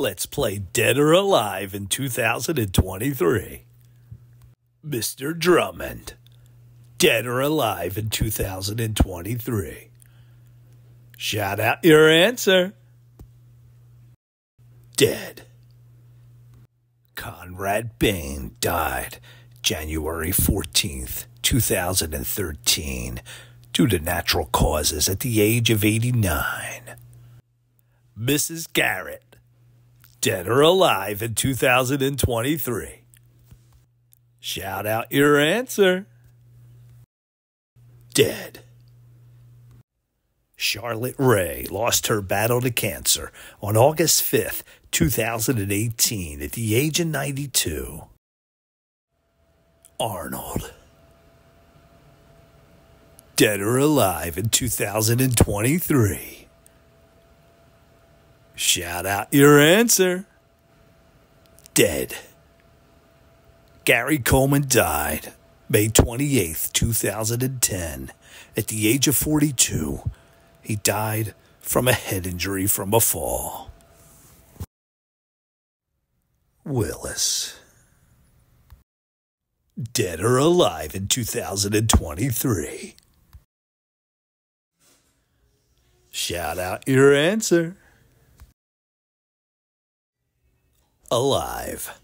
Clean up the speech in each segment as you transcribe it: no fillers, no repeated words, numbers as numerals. Let's play Dead or Alive in 2023. Mr. Drummond, Dead or Alive in 2023. Shout out your answer. Dead. Conrad Bain died January 14th, 2013, due to natural causes at the age of 89. Mrs. Garrett, Dead or Alive in 2023. Shout out your answer. Dead. Charlotte Ray lost her battle to cancer on August 5th, 2018, at the age of 92. Arnold, Dead or Alive in 2023. Shout out your answer. Dead. Gary Coleman died May 28th, 2010, at the age of 42. He died from a head injury from a fall. Willis, Dead or Alive in 2023. Shout out your answer. Alive.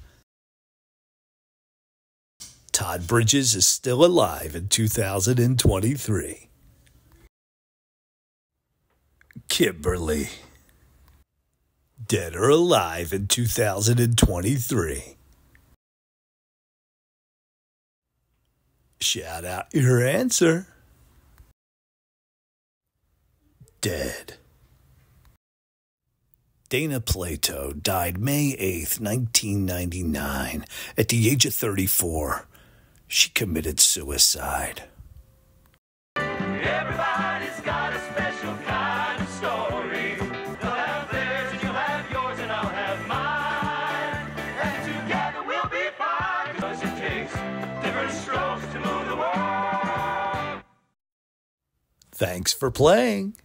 Todd Bridges is still alive in 2023. Kimberly, Dead or Alive in 2023. Shout out your answer. Dead. Dana Plato died May 8th, 1999, at the age of 34. She committed suicide. Everybody's got a special kind of story. You'll have theirs and you'll have yours and I'll have mine. And together we'll be fine, because it takes different strokes to move the world. Thanks for playing.